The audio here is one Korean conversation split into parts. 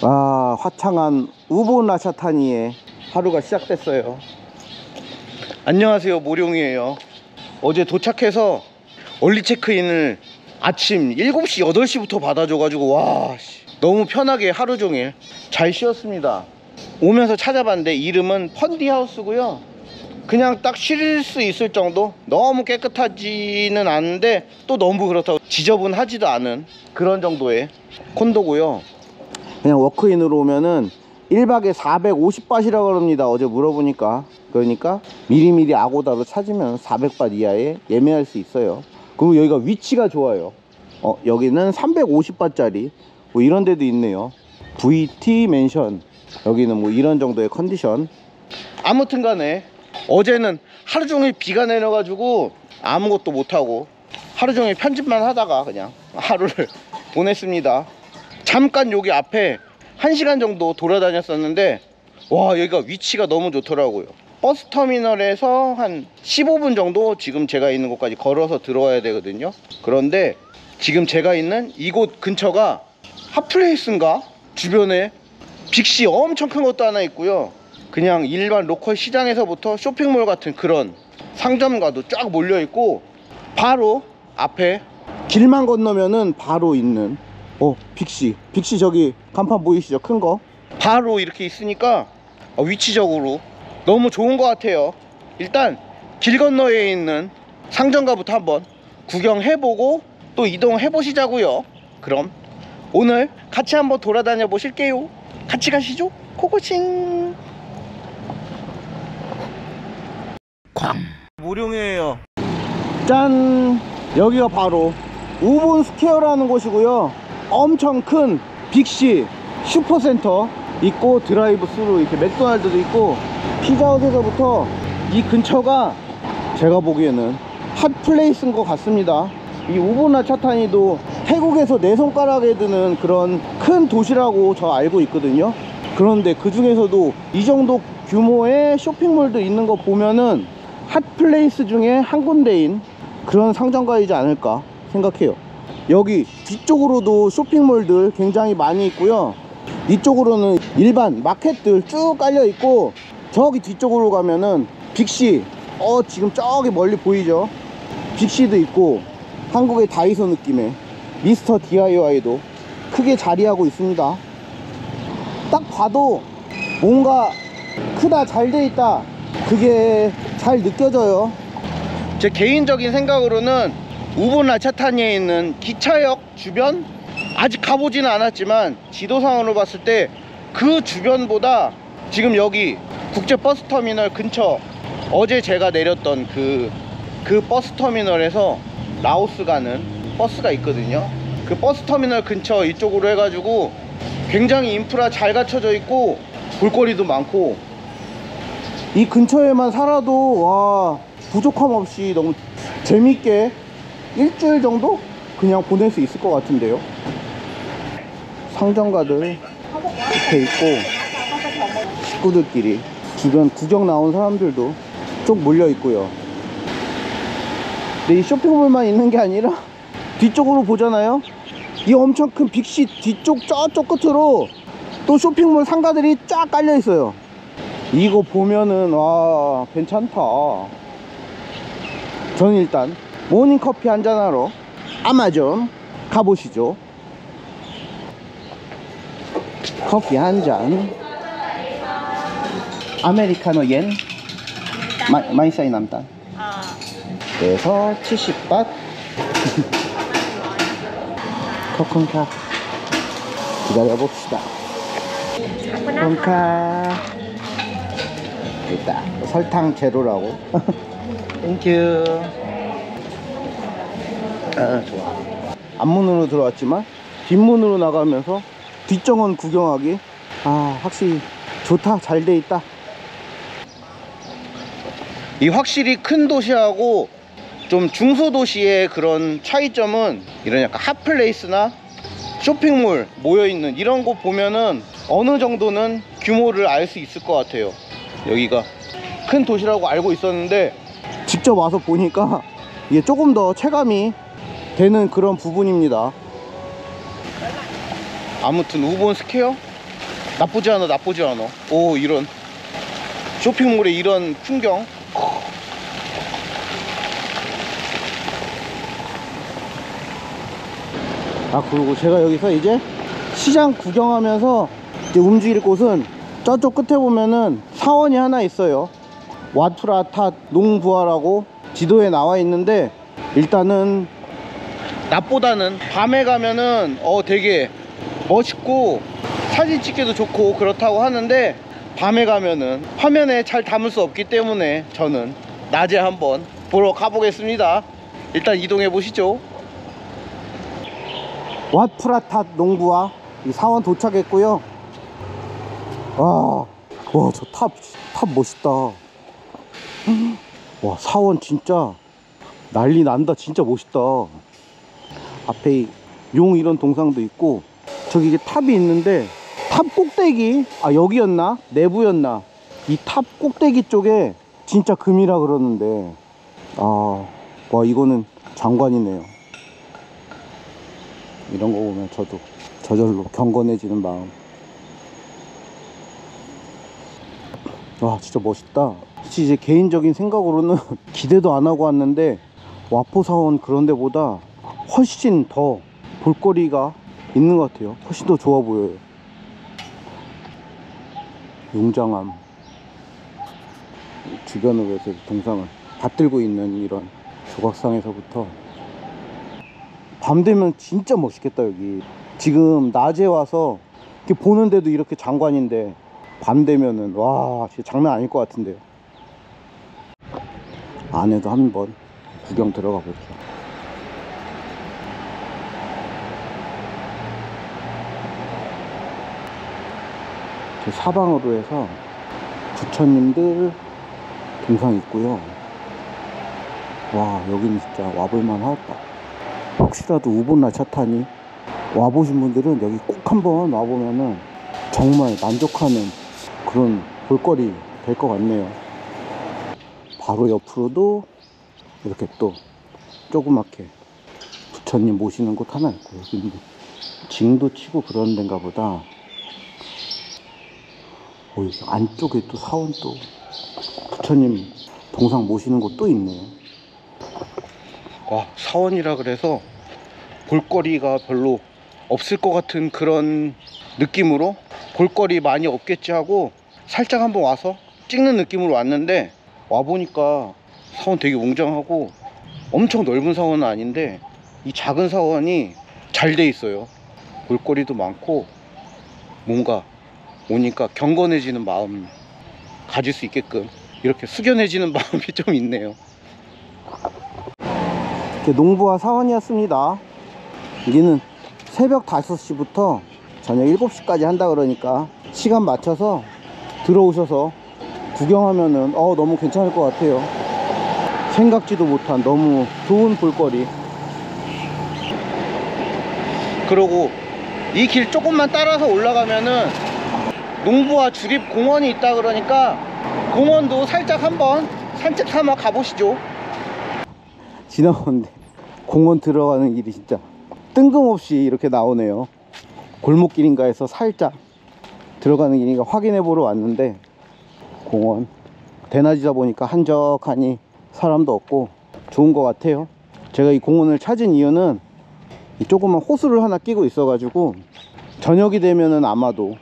아, 화창한 우본라차타니의 하루가 시작됐어요. 안녕하세요, 모룡이에요. 어제 도착해서 얼리 체크인을 아침 7시, 8시부터 받아줘가지고 와, 너무 편하게 하루 종일 잘 쉬었습니다. 오면서 찾아봤는데 이름은 펀디하우스고요. 그냥 딱 쉴 수 있을 정도? 너무 깨끗하지는 않은데 또 너무 그렇다고 지저분하지도 않은 그런 정도의 콘도고요. 그냥 워크인으로 오면은 1박에 450밧이라고 합니다. 어제 물어보니까. 그러니까 미리미리 아고다로 찾으면 400밧 이하에 예매할 수 있어요. 그리고 여기가 위치가 좋아요. 여기는 350밧짜리 뭐 이런 데도 있네요. VT 맨션. 여기는 뭐 이런 정도의 컨디션. 아무튼 간에 어제는 하루 종일 비가 내려가지고 아무것도 못하고 하루 종일 편집만 하다가 그냥 하루를 보냈습니다. 잠깐 여기 앞에 1시간 정도 돌아다녔었는데 와, 여기가 위치가 너무 좋더라고요. 버스터미널에서 한 15분 정도 지금 제가 있는 곳까지 걸어서 들어와야 되거든요. 그런데 지금 제가 있는 이곳 근처가 핫플레이스인가? 주변에 빅시 엄청 큰 것도 하나 있고요. 그냥 일반 로컬 시장에서부터 쇼핑몰 같은 그런 상점가도 쫙 몰려있고 바로 앞에 길만 건너면은 바로 있는 빅시 저기 간판 보이시죠? 큰 거 바로 이렇게 있으니까 위치적으로 너무 좋은 것 같아요. 일단 길 건너에 있는 상점가부터 한번 구경해보고 또 이동해보시자고요. 그럼 오늘 같이 한번 돌아다녀 보실게요. 같이 가시죠. 고고싱. 쾅. 모룡이에요. 짠. 여기가 바로 우본 스퀘어라는 곳이고요. 엄청 큰 빅시 슈퍼센터 있고 드라이브 스루 이렇게 맥도날드도 있고 피자헛에서부터 이 근처가 제가 보기에는 핫플레이스인 것 같습니다. 이 우본라차타니도 태국에서 네 손가락에 드는 그런 큰 도시라고 저 알고 있거든요. 그런데 그 중에서도 이 정도 규모의 쇼핑몰도 있는 거 보면은 핫플레이스 중에 한 군데인 그런 상점가이지 않을까 생각해요. 여기 뒤쪽으로도 쇼핑몰들 굉장히 많이 있고요. 이쪽으로는 일반 마켓들 쭉 깔려 있고 저기 뒤쪽으로 가면은 빅시 지금 저기 멀리 보이죠? 빅시도 있고 한국의 다이소 느낌의 미스터 DIY도 크게 자리하고 있습니다. 딱 봐도 뭔가 크다, 잘 돼 있다, 그게 잘 느껴져요. 제 개인적인 생각으로는 우본라차타니에 있는 기차역 주변, 아직 가보지는 않았지만 지도상으로 봤을 때 그 주변보다 지금 여기 국제버스터미널 근처 어제 제가 내렸던 그 버스터미널에서 라오스 가는 버스가 있거든요. 그 버스터미널 근처 이쪽으로 해가지고 굉장히 인프라 잘 갖춰져 있고 볼거리도 많고 이 근처에만 살아도 와, 부족함 없이 너무 재밌게 일주일 정도 그냥 보낼 수 있을 것 같은데요. 상점가들 이렇게 있고 식구들끼리 주변 구경 나온 사람들도 쭉 몰려 있고요. 근데 이 쇼핑몰만 있는 게 아니라 뒤쪽으로 보잖아요. 이 엄청 큰 빅시 뒤쪽 저쪽 끝으로 또 쇼핑몰 상가들이 쫙 깔려 있어요. 이거 보면은 와, 괜찮다. 저는 일단 모닝커피 한잔하러 아마존 가보시죠. 커피 한잔 아메리카노 옌 마이사이 남단. 그래서 70밧. 코콘카 기다려봅시다. 코콘카 있다. 설탕 제로라고. 땡큐. 아, 좋아. 앞문으로 들어왔지만 뒷문으로 나가면서 뒷정원 구경하기, 아, 확실히 좋다, 잘 돼 있다. 이 확실히 큰 도시하고 좀 중소도시의 그런 차이점은 이런 약간 핫플레이스나 쇼핑몰 모여있는 이런 곳 보면은 어느 정도는 규모를 알 수 있을 것 같아요. 여기가 큰 도시라고 알고 있었는데 직접 와서 보니까 이게 조금 더 체감이 되는 그런 부분입니다. 아무튼 우본 스퀘어? 나쁘지 않아, 나쁘지 않아. 오, 이런 쇼핑몰에 이런 풍경. 아, 그리고 제가 여기서 이제 시장 구경하면서 이제 움직일 곳은 저쪽 끝에 보면은 사원이 하나 있어요. 왓프라탓 농부아라고 지도에 나와 있는데, 일단은 낮보다는 밤에 가면은 되게 멋있고 사진 찍기도 좋고 그렇다고 하는데, 밤에 가면은 화면에 잘 담을 수 없기 때문에 저는 낮에 한번 보러 가보겠습니다. 일단 이동해 보시죠. 왓프라탓 농부아 이 사원 도착했고요. 와, 저 탑 멋있다. 와, 사원 진짜 난리 난다. 진짜 멋있다. 앞에 용 이런 동상도 있고, 저기 이게 탑이 있는데, 탑 꼭대기, 아 여기였나? 내부였나? 이 탑 꼭대기 쪽에 진짜 금이라 그러는데, 와, 이거는 장관이네요. 이런 거 보면 저도 저절로 경건해지는 마음. 와, 진짜 멋있다. 혹시 이제 개인적인 생각으로는 기대도 안 하고 왔는데, 와포사원 그런 데보다 훨씬 더 볼거리가 있는 것 같아요. 훨씬 더 좋아 보여요. 용장암 주변으로 해서 동상을 받들고 있는 이런 조각상에서부터, 밤 되면 진짜 멋있겠다. 여기 지금 낮에 와서 이렇게 보는데도 이렇게 장관인데, 밤 되면은 와, 진짜 장난 아닐 것 같은데요. 안에도 한번 구경 들어가 볼게요. 저 사방으로 해서 부처님들 동상 있고요. 와, 여기는 진짜 와볼만 하겠다. 혹시라도 우본라차타니 와보신 분들은 여기 꼭 한번 와보면은 정말 만족하는 그런 볼거리 될 것 같네요. 바로 옆으로도 이렇게 또 조그맣게 부처님 모시는 곳 하나 있고, 여기 징도 치고 그런 데인가 보다. 여기 안쪽에 또 사원, 또 부처님 동상 모시는 곳 또 있네요. 와, 사원이라 그래서 볼거리가 별로 없을 것 같은 그런 느낌으로, 볼거리 많이 없겠지 하고 살짝 한번 와서 찍는 느낌으로 왔는데, 와보니까 사원 되게 웅장하고 엄청 넓은 사원은 아닌데 이 작은 사원이 잘 돼 있어요. 볼거리도 많고 뭔가 오니까 경건해지는 마음 가질 수 있게끔 이렇게 숙연해지는 마음이 좀 있네요. 농부아 사원이었습니다. 여기는 새벽 5시부터 저녁 7시까지 한다 그러니까 시간 맞춰서 들어오셔서 구경하면은 너무 괜찮을 것 같아요. 생각지도 못한 너무 좋은 볼거리. 그리고 이 길 조금만 따라서 올라가면은 농부아 주립공원이 있다 그러니까 공원도 살짝 한번 산책 삼아 가보시죠. 지나가는데 공원 들어가는 길이 진짜 뜬금없이 이렇게 나오네요. 골목길인가 해서 살짝 들어가는 길인가 확인해 보러 왔는데, 공원 대낮이다 보니까 한적하니 사람도 없고 좋은 것 같아요. 제가 이 공원을 찾은 이유는 이 조그만 호수를 하나 끼고 있어 가지고 저녁이 되면은 아마도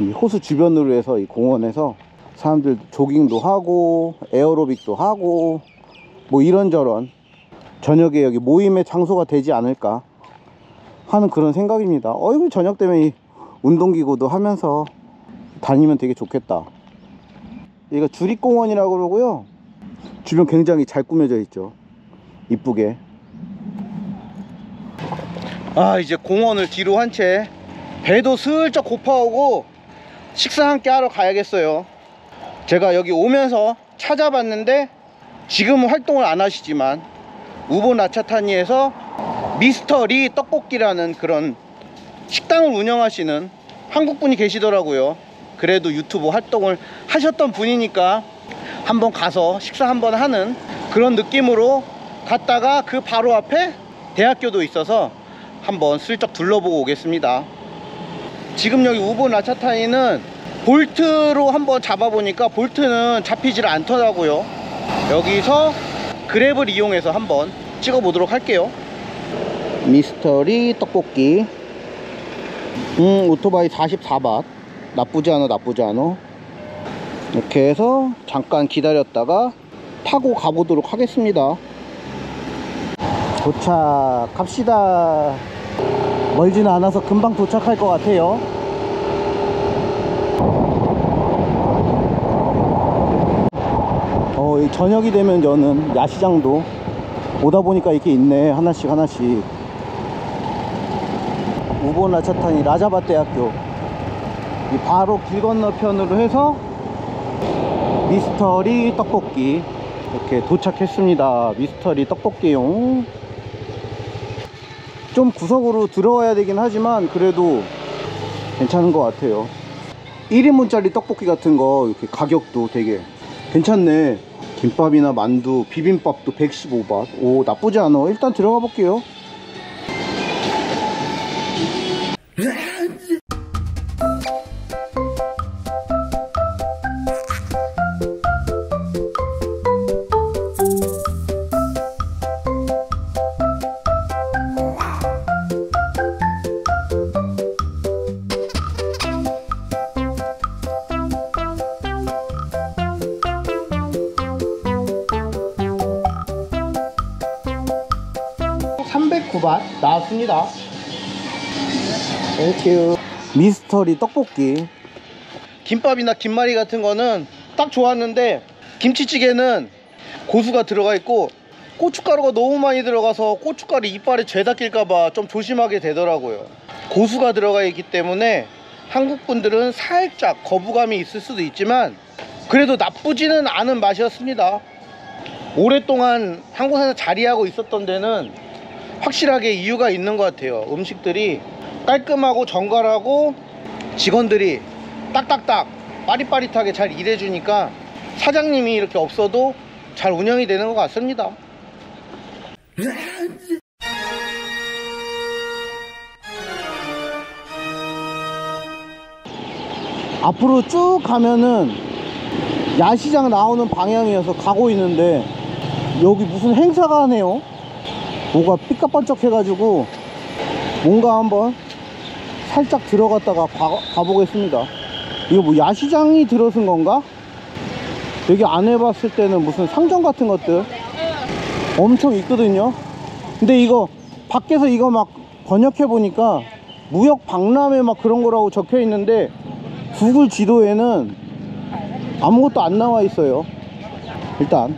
이 호수 주변으로 해서 이 공원에서 사람들 조깅도 하고 에어로빅도 하고 뭐 이런저런 저녁에 여기 모임의 장소가 되지 않을까 하는 그런 생각입니다. 어이구, 저녁 되면 이 운동기구도 하면서 다니면 되게 좋겠다. 여기가 주립공원이라고 그러고요. 주변 굉장히 잘 꾸며져 있죠. 이쁘게. 아, 이제 공원을 뒤로 한 채 배도 슬쩍 고파오고 식사 함께 하러 가야겠어요. 제가 여기 오면서 찾아봤는데, 지금은 활동을 안 하시지만 우본라차타니에서 미스터리 떡볶이라는 그런 식당을 운영하시는 한국분이 계시더라고요. 그래도 유튜브 활동을 하셨던 분이니까 한번 가서 식사 한번 하는 그런 느낌으로 갔다가 그 바로 앞에 대학교도 있어서 한번 슬쩍 둘러보고 오겠습니다. 지금 여기 우본라차타니는 볼트로 한번 잡아보니까 볼트는 잡히질 않더라고요. 여기서 그랩을 이용해서 한번 찍어보도록 할게요. 미스터리 떡볶이. 오토바이 44밧. 나쁘지 않아, 나쁘지 않아. 이렇게 해서 잠깐 기다렸다가 타고 가보도록 하겠습니다. 도착합시다. 멀지는 않아서 금방 도착할 것 같아요. 이 저녁이 되면 여는 야시장도 오다 보니까 이렇게 있네. 하나씩 하나씩. 우본라차타니 라자밧대학교 이 바로 길 건너편으로 해서 미스터리 떡볶이 이렇게 도착했습니다. 미스터리 떡볶이용. 좀 구석으로 들어와야 되긴 하지만 그래도 괜찮은 것 같아요. 1인분짜리 떡볶이 같은 거 이렇게 가격도 되게 괜찮네. 김밥이나 만두, 비빔밥도 115밧. 오, 나쁘지 않아. 일단 들어가 볼게요. 나왔습니다. 땡큐. 미스터리 떡볶이. 김밥이나 김말이 같은 거는 딱 좋았는데 김치찌개는 고수가 들어가 있고 고춧가루가 너무 많이 들어가서 고춧가루 이빨에 죄다 낄까봐 좀 조심하게 되더라고요. 고수가 들어가 있기 때문에 한국 분들은 살짝 거부감이 있을 수도 있지만 그래도 나쁘지는 않은 맛이었습니다. 오랫동안 한국에서 자리하고 있었던 데는 확실하게 이유가 있는 것 같아요. 음식들이 깔끔하고 정갈하고 직원들이 딱딱딱 빠릿빠릿하게 잘 일해주니까 사장님이 이렇게 없어도 잘 운영이 되는 것 같습니다. 앞으로 쭉 가면은 야시장 나오는 방향이어서 가고 있는데 여기 무슨 행사가 하네요. 뭐가 삐까번쩍 해가지고 뭔가 한번 살짝 들어갔다가 가보겠습니다. 이거 뭐 야시장이 들어선 건가? 여기 안 해봤을 때는 무슨 상점 같은 것들 엄청 있거든요. 근데 이거 밖에서 이거 막 번역해보니까 무역 박람회 막 그런 거라고 적혀 있는데 구글 지도에는 아무것도 안 나와 있어요. 일단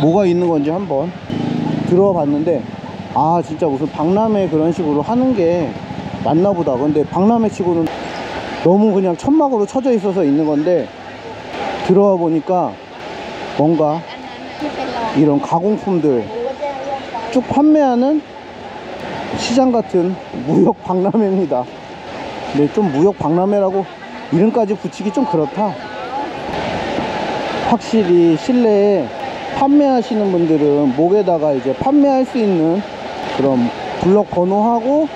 뭐가 있는 건지 한번 들어봤는데 아 진짜 무슨 박람회 그런 식으로 하는 게 맞나 보다. 근데 박람회 치고는 너무 그냥 천막으로 쳐져 있어서 있는 건데 들어와 보니까 뭔가 이런 가공품들 쭉 판매하는 시장 같은 무역 박람회입니다. 근데 좀 무역 박람회라고 이름까지 붙이기 좀 그렇다. 확실히 실내에 판매하시는 분들은 목에다가 이제 판매할 수 있는 그런 블럭 번호하고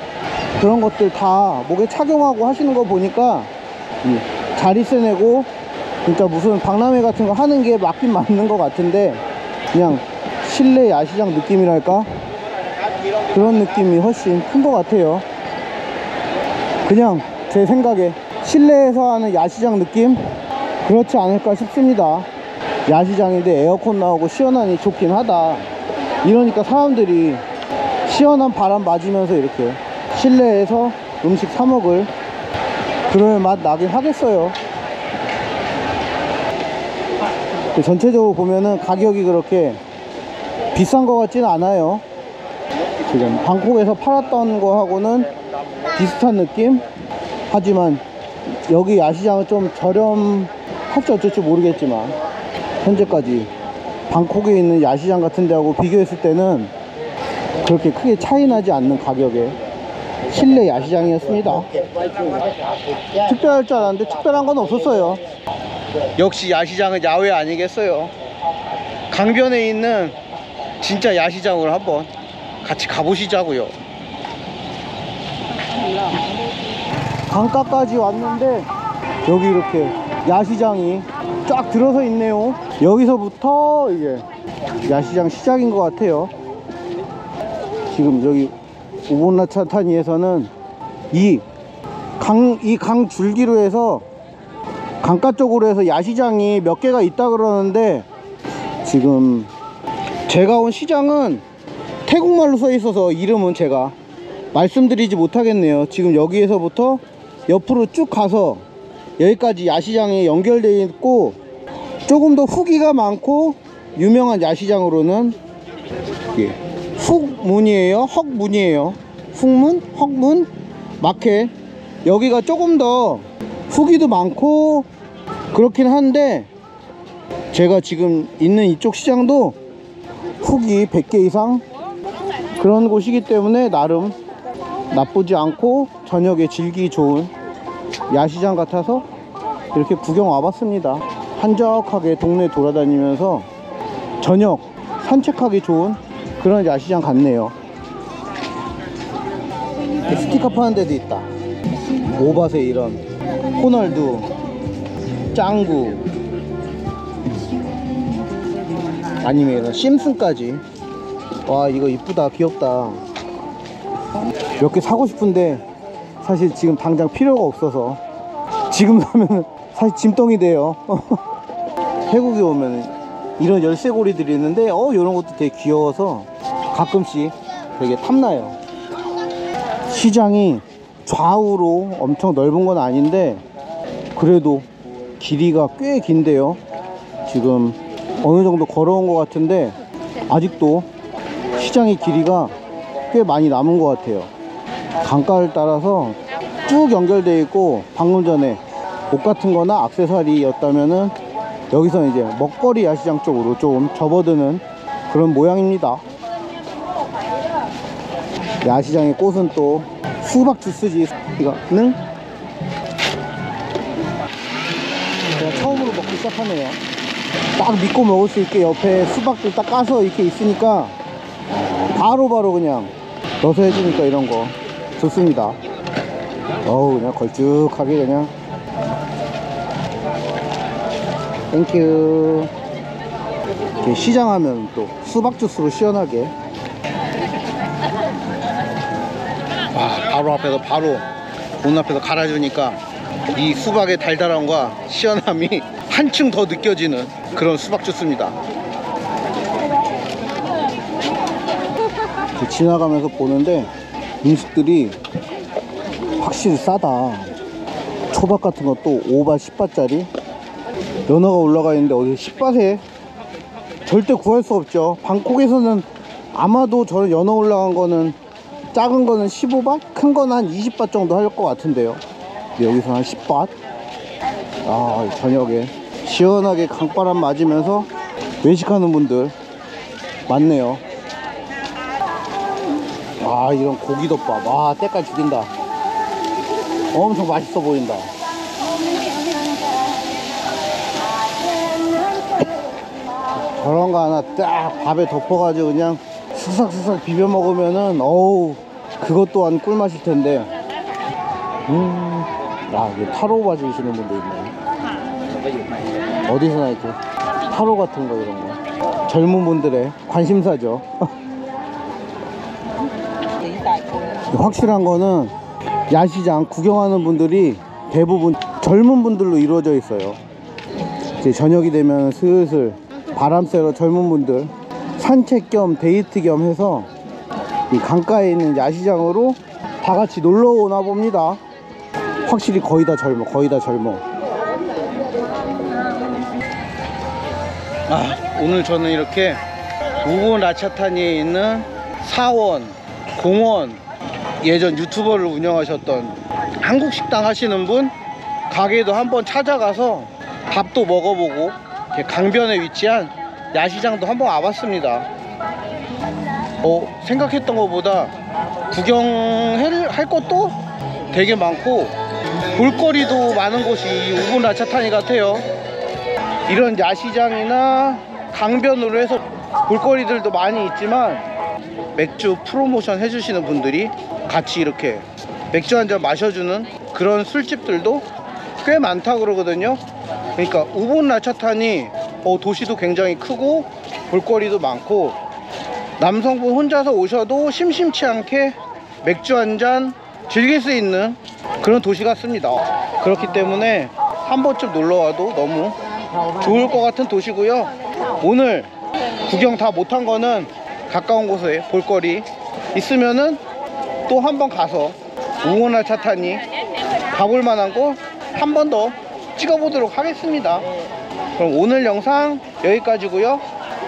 그런 것들 다 목에 착용하고 하시는 거 보니까 자리세 내고 진짜 무슨 박람회 같은 거 하는 게 맞긴 맞는 것 같은데 그냥 실내 야시장 느낌이랄까? 그런 느낌이 훨씬 큰 것 같아요. 그냥 제 생각에 실내에서 하는 야시장 느낌? 그렇지 않을까 싶습니다. 야시장인데 에어컨 나오고 시원하니 좋긴 하다. 이러니까 사람들이 시원한 바람 맞으면서 이렇게 실내에서 음식 사 먹을 그럴 맛 나긴 하겠어요. 전체적으로 보면은 가격이 그렇게 비싼 것 같지는 않아요. 지금 방콕에서 팔았던 거하고는 비슷한 느낌? 하지만 여기 야시장은 좀 저렴할지 어쩔지 모르겠지만 현재까지 방콕에 있는 야시장 같은 데하고 비교했을 때는 그렇게 크게 차이 나지 않는 가격의 실내 야시장이었습니다. 특별할 줄 알았는데 특별한 건 없었어요. 역시 야시장은 야외 아니겠어요. 강변에 있는 진짜 야시장을 한번 같이 가보시자고요. 강가까지 왔는데 여기 이렇게 야시장이 쫙 들어서 있네요. 여기서부터 이제 야시장 시작인 것 같아요. 지금 여기 우본라차타니에서는 이 강 줄기로 해서 강가 쪽으로 해서 야시장이 몇 개가 있다 그러는데, 지금 제가 온 시장은 태국말로 써 있어서 이름은 제가 말씀드리지 못하겠네요. 지금 여기에서부터 옆으로 쭉 가서 여기까지 야시장이 연결되어 있고, 조금 더 후기가 많고 유명한 야시장으로는 훅문이에요. 헉문이에요. 훅문? 헉문? 마켓. 여기가 조금 더 후기도 많고 그렇긴 한데, 제가 지금 있는 이쪽 시장도 후기 100개 이상 그런 곳이기 때문에 나름 나쁘지 않고 저녁에 즐기기 좋은 야시장 같아서 이렇게 구경 와봤습니다. 한적하게 동네 돌아다니면서 저녁 산책하기 좋은 그런 야시장 같네요. 스티커 파는 데도 있다. 오바세 이런 호날두, 짱구, 아니면 이런 심슨까지. 와, 이거 이쁘다. 귀엽다. 몇 개 사고 싶은데 사실 지금 당장 필요가 없어서, 지금 사면 사실 짐덩이 돼요. 태국에 오면 이런 열쇠고리들이 있는데 이런 것도 되게 귀여워서 가끔씩 되게 탐나요. 시장이 좌우로 엄청 넓은 건 아닌데 그래도 길이가 꽤 긴데요. 지금 어느 정도 걸어온 것 같은데 아직도 시장의 길이가 꽤 많이 남은 것 같아요. 강가를 따라서 쭉 연결되어 있고, 방금 전에 옷 같은 거나 액세서리였다면은 여기서 이제 먹거리 야시장 쪽으로 좀 접어드는 그런 모양입니다. 야시장의 꽃은 또 수박 주스지. 이거는 제가 처음으로 먹기 시작하네요. 딱 믿고 먹을 수 있게 옆에 수박들 딱 까서 이렇게 있으니까 바로바로 그냥 넣어서 해주니까 이런 거 좋습니다. 어우, 그냥 걸쭉하게 그냥. 땡큐. 이렇게 시장하면 또 수박 주스로 시원하게. 와, 바로 앞에서 바로 문 앞에서 갈아주니까 이 수박의 달달함과 시원함이 한층 더 느껴지는 그런 수박 주스입니다. 지나가면서 보는데 음식들이 확실히 싸다. 초밥 같은 것도 5바 10바짜리. 연어가 올라가 있는데 어디 10바세 절대 구할 수 없죠. 방콕에서는 아마도 저런 연어 올라간 거는, 작은 거는 15바? 큰 건 한 20바 정도 할 것 같은데요. 여기서 한 10바. 아, 저녁에 시원하게 강바람 맞으면서 외식하는 분들 많네요. 아, 이런 고기덮밥. 와, 때깔 죽인다. 엄청 맛있어 보인다. 저런 거 하나 딱 밥에 덮어가지고 그냥 수삭수삭 비벼 먹으면은 어우, 그것 또한 꿀맛일 텐데. 아, 이게 타로 봐주시는 분도 있네. 어디서나 이렇게 타로 같은 거 이런 거 젊은 분들의 관심사죠. 확실한 거는 야시장 구경하는 분들이 대부분 젊은 분들로 이루어져 있어요. 이제 저녁이 되면 슬슬 바람 쐬러 젊은 분들 산책 겸 데이트 겸 해서 이 강가에 있는 야시장으로 다 같이 놀러 오나 봅니다. 확실히 거의 다 젊어. 거의 다 젊어. 아, 오늘 저는 이렇게 우본라차타니에 있는 사원, 공원, 예전 유튜버를 운영하셨던 한국 식당 하시는 분 가게도 한번 찾아가서 밥도 먹어보고 강변에 위치한 야시장도 한번 와봤습니다. 생각했던 것보다 구경할 것도 되게 많고 볼거리도 많은 곳이 우본라차타니 같아요. 이런 야시장이나 강변으로 해서 볼거리들도 많이 있지만 맥주 프로모션 해주시는 분들이 같이 이렇게 맥주 한잔 마셔주는 그런 술집들도 꽤 많다 그러거든요. 그러니까 우본라차타니 도시도 굉장히 크고 볼거리도 많고 남성분 혼자서 오셔도 심심치 않게 맥주 한잔 즐길 수 있는 그런 도시 같습니다. 그렇기 때문에 한 번쯤 놀러와도 너무 좋을 것 같은 도시고요. 오늘 구경 다 못한 거는 가까운 곳에 볼거리 있으면은 또 한 번 가서 우본라차타니 가볼 만한 곳 한 번 더 찍어보도록 하겠습니다. 그럼 오늘 영상 여기까지고요.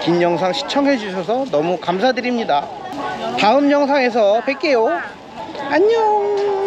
긴 영상 시청해주셔서 너무 감사드립니다. 다음 영상에서 뵐게요. 안녕.